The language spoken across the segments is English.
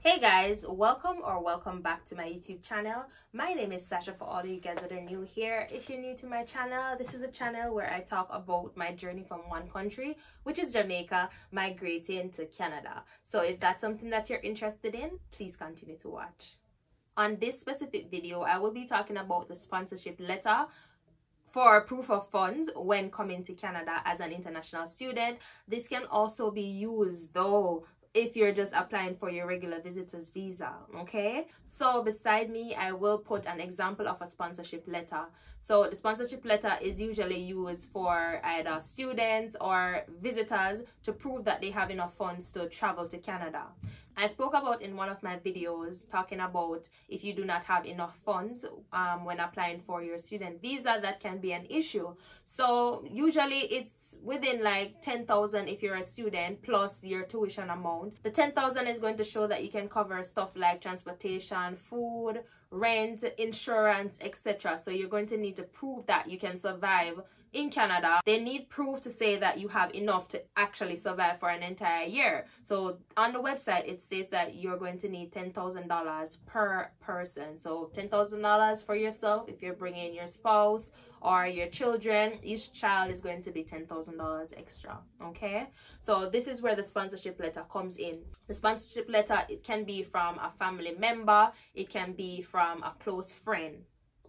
Hey guys, welcome back to my YouTube channel. My name is Sasha. For all you guys that are new here, if you're new to my channel, this is a channel where I talk about my journey from one country, which is Jamaica, migrating to Canada. So if that's something that you're interested in, please continue to watch. On this specific video, I will be talking about the sponsorship letter for proof of funds when coming to Canada as an international student. This can also be used though if you're just applying for your regular visitor's visa, okay? So beside me, I will put an example of a sponsorship letter. So the sponsorship letter is usually used for either students or visitors to prove that they have enough funds to travel to Canada. I spoke about in one of my videos talking about if you do not have enough funds when applying for your student visa, that can be an issue. So usually it's within like 10,000 if you're a student, plus your tuition amount. The 10,000 is going to show that you can cover stuff like transportation, food, rent, insurance, etc. So you're going to need to prove that you can survive in Canada. They need proof to say that you have enough to actually survive for an entire year. So on the website, it states that you're going to need $10,000 per person. So $10,000 for yourself. If you're bringing your spouse or your children, each child is going to be $10,000 extra, okay? So this is where the sponsorship letter comes in. The sponsorship letter, it can be from a family member, it can be from a close friend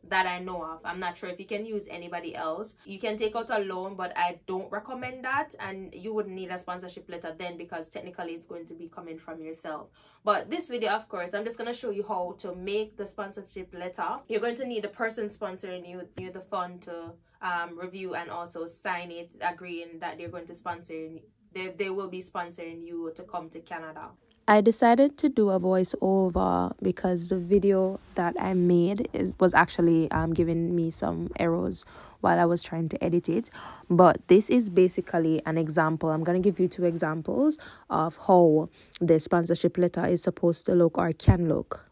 that I know of. I'm not sure if you can use anybody else. You can take out a loan, but I don't recommend that, and you wouldn't need a sponsorship letter then, because technically it's going to be coming from yourself. But this video, of course, I'm just going to show you how to make the sponsorship letter. You're going to need the person sponsoring you the fund to review and also sign it, agreeing that they're going to sponsor you. They will be sponsoring you to come to Canada. I decided to do a voiceover because the video that I made was actually giving me some errors while I was trying to edit it. But this is basically an example. I'm going to give you two examples of how the sponsorship letter is supposed to look or can look.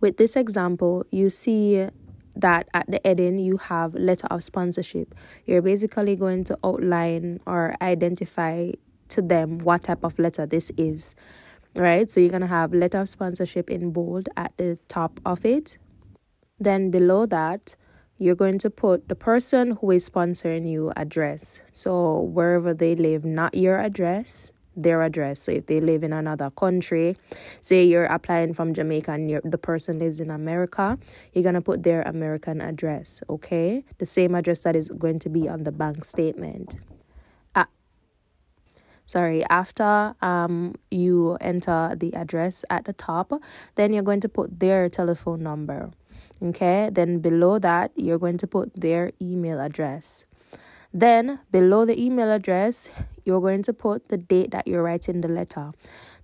With this example, you see that at the heading you have letter of sponsorship. You're basically going to outline or identify to them what type of letter this is. Right, so you're going to have letter of sponsorship in bold at the top of it. Then below that, you're going to put the person who is sponsoring you address. So wherever they live, not your address, their address. So if they live in another country, say you're applying from Jamaica and the person lives in America, you're going to put their American address, okay? The same address that is going to be on the bank statement. After you enter the address at the top, then you're going to put their telephone number, okay? Then below that, you're going to put their email address. Then below the email address, you're going to put the date that you're writing the letter.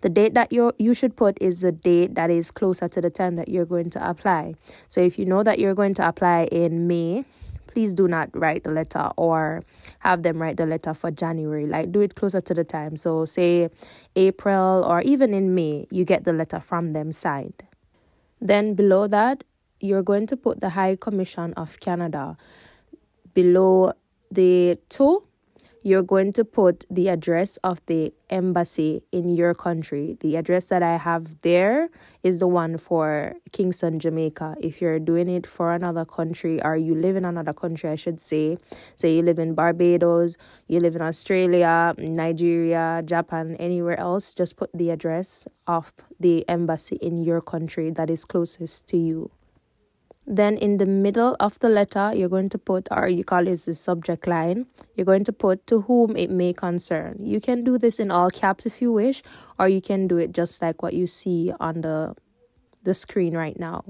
The date that you should put is the date that is closer to the time that you're going to apply. So if you know that you're going to apply in May, please do not write the letter or have them write the letter for January. Like, do it closer to the time. So say April or even in May, you get the letter from them signed. Then below that, you're going to put the High Commission of Canada. Below the two, you're going to put the address of the embassy in your country. The address that I have there is the one for Kingston, Jamaica. If you're doing it for another country, or you live in another country, I should say you live in Barbados, you live in Australia, Nigeria, Japan, anywhere else, just put the address of the embassy in your country that is closest to you. Then in the middle of the letter, you're going to put, or you call it the subject line, you're going to put to whom it may concern. You can do this in all caps if you wish, or you can do it just like what you see on the screen right now.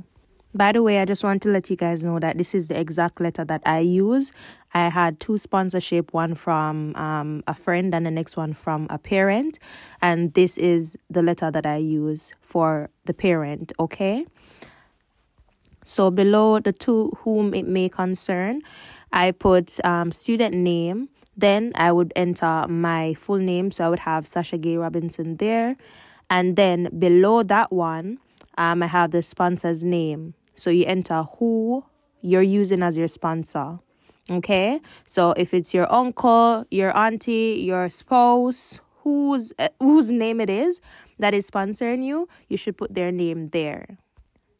By the way, I just want to let you guys know that this is the exact letter that I use. I had two sponsorship, one from a friend and the next one from a parent. And this is the letter that I use for the parent, okay? So below the to whom it may concern, I put student name. Then I would enter my full name. So I would have Sasha Gay Robinson there. And then below that one, I have the sponsor's name. So you enter who you're using as your sponsor. Okay. So if it's your uncle, your auntie, your spouse, whose name it is that is sponsoring you, you should put their name there.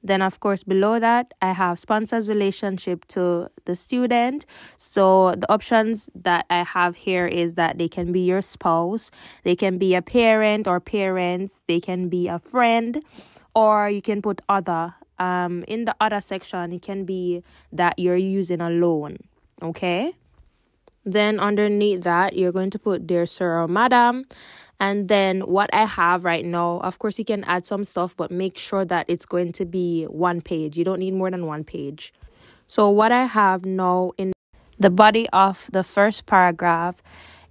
Then, of course, below that, I have sponsors' relationship to the student. So the options that I have here is that they can be your spouse, they can be a parent or parents, they can be a friend, or you can put other. In the other section, it can be that you're using a loan, okay? Then underneath that, you're going to put dear sir or madam. And then what I have right now, of course, you can add some stuff, but make sure that it's going to be one page. You don't need more than one page. So what I have now in the body of the first paragraph,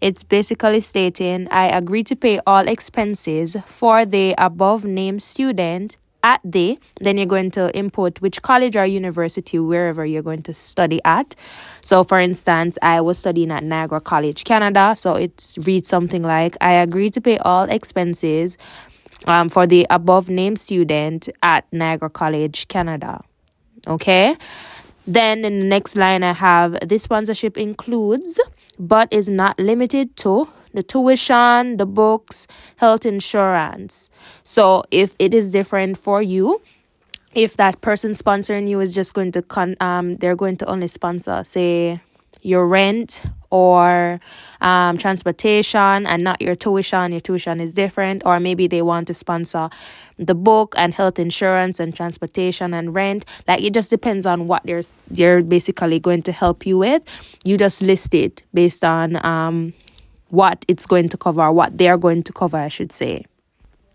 it's basically stating, I agree to pay all expenses for the above-named student at the, then you're going to input which college or university, wherever you're going to study at. So for instance, I was studying at Niagara College Canada, so it reads something like, I agree to pay all expenses for the above named student at Niagara College Canada. Okay, then in the next line I have, this sponsorship includes but is not limited to the tuition, the books, health insurance. So if it is different for you, if that person sponsoring you is just going to they're going to only sponsor, say, your rent or transportation and not your tuition. Your tuition is different. Or maybe they want to sponsor the book and health insurance and transportation and rent. Like, it just depends on what they're basically going to help you with. You just list it based on what it's going to cover, what they're going to cover, I should say.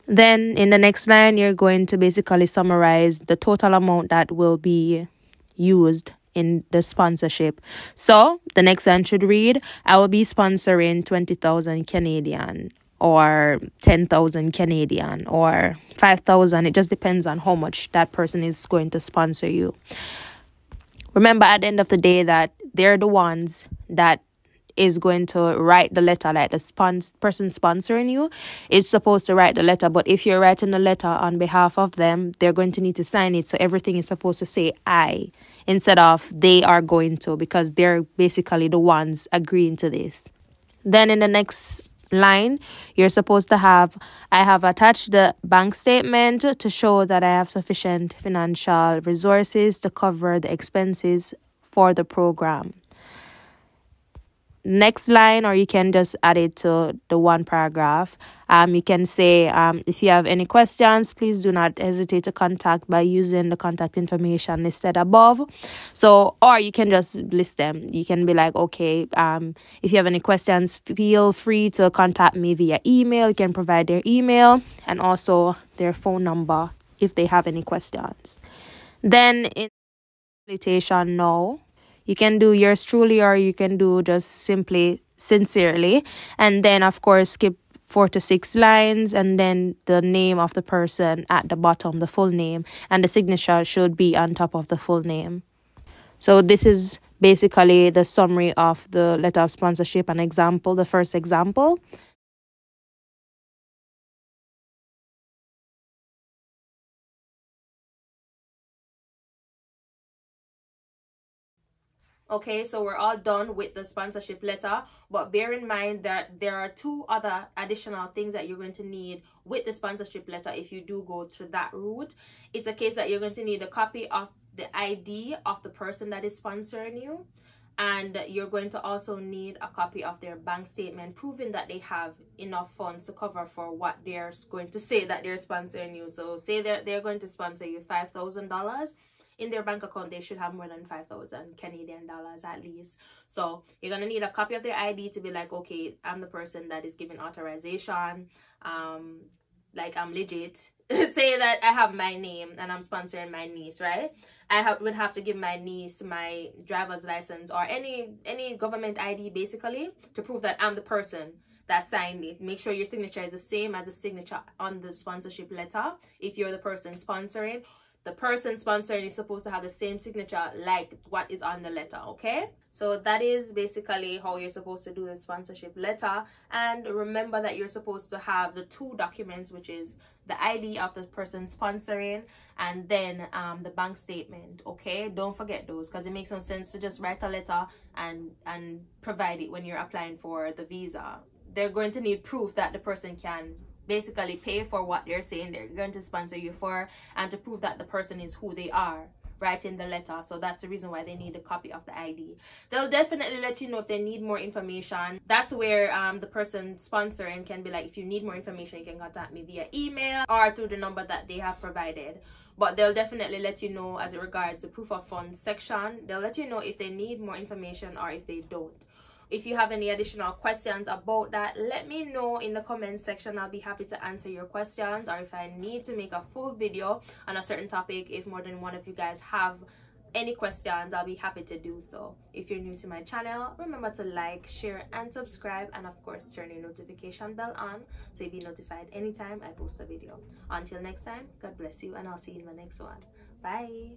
Then in the next line, you're going to basically summarize the total amount that will be used in the sponsorship. So the next line should read, I will be sponsoring 20,000 Canadian or 10,000 Canadian or 5,000. It just depends on how much that person is going to sponsor you. Remember at the end of the day that they're the ones that is going to write the letter. Like, the person sponsoring you is supposed to write the letter, but if you're writing the letter on behalf of them, they're going to need to sign it. So everything is supposed to say I instead of they are going to, because they're basically the ones agreeing to this. Then in the next line, you're supposed to have, I have attached the bank statement to show that I have sufficient financial resources to cover the expenses for the program. Next line, or you can just add it to the one paragraph. You can say, if you have any questions, please do not hesitate to contact by using the contact information listed above. So, or you can just list them. You can be like, okay, if you have any questions, feel free to contact me via email. You can provide their email and also their phone number if they have any questions. Then in salutation now, you can do yours truly, or you can do just simply sincerely. And then, of course, skip 4 to 6 lines. And then the name of the person at the bottom, the full name. And the signature should be on top of the full name. So this is basically the summary of the letter of sponsorship. An example, the first example. Okay, so we're all done with the sponsorship letter, but bear in mind that there are 2 other additional things that you're going to need with the sponsorship letter if you do go through that route. It's a case that you're going to need a copy of the ID of the person that is sponsoring you, and you're going to also need a copy of their bank statement proving that they have enough funds to cover for what they're going to say that they're sponsoring you. So say they're going to sponsor you $5,000. In their bank account, they should have more than 5,000 Canadian dollars at least. So you're going to need a copy of their ID to be like, okay, I'm the person that is giving authorization. Like, I'm legit. Say that I have my name and I'm sponsoring my niece, right? I would have to give my niece my driver's license or any government ID basically to prove that I'm the person that signed it. Make sure your signature is the same as the signature on the sponsorship letter if you're the person sponsoring. The person sponsoring is supposed to have the same signature like what is on the letter, okay? So that is basically how you're supposed to do the sponsorship letter. And remember that you're supposed to have the 2 documents, which is the ID of the person sponsoring and then the bank statement, okay? Don't forget those, because it makes no sense to just write a letter and provide it when you're applying for the visa. they're going to need proof that the person can basically pay for what they're saying they're going to sponsor you for, and to prove that the person is who they are, right, in the letter. So that's the reason why they need a copy of the ID. They'll definitely let you know if they need more information. That's where the person sponsoring can be like, if you need more information, you can contact me via email or through the number that they have provided. But they'll definitely let you know as it regards the proof of funds section. They'll let you know if they need more information or if they don't. If you have any additional questions about that, let me know in the comment section. I'll be happy to answer your questions, or if I need to make a full video on a certain topic, if more than one of you guys have any questions, I'll be happy to do so. If you're new to my channel, remember to like, share, and subscribe, and of course turn your notification bell on so you'll be notified anytime I post a video. Until next time, God bless you, and I'll see you in the next one. Bye.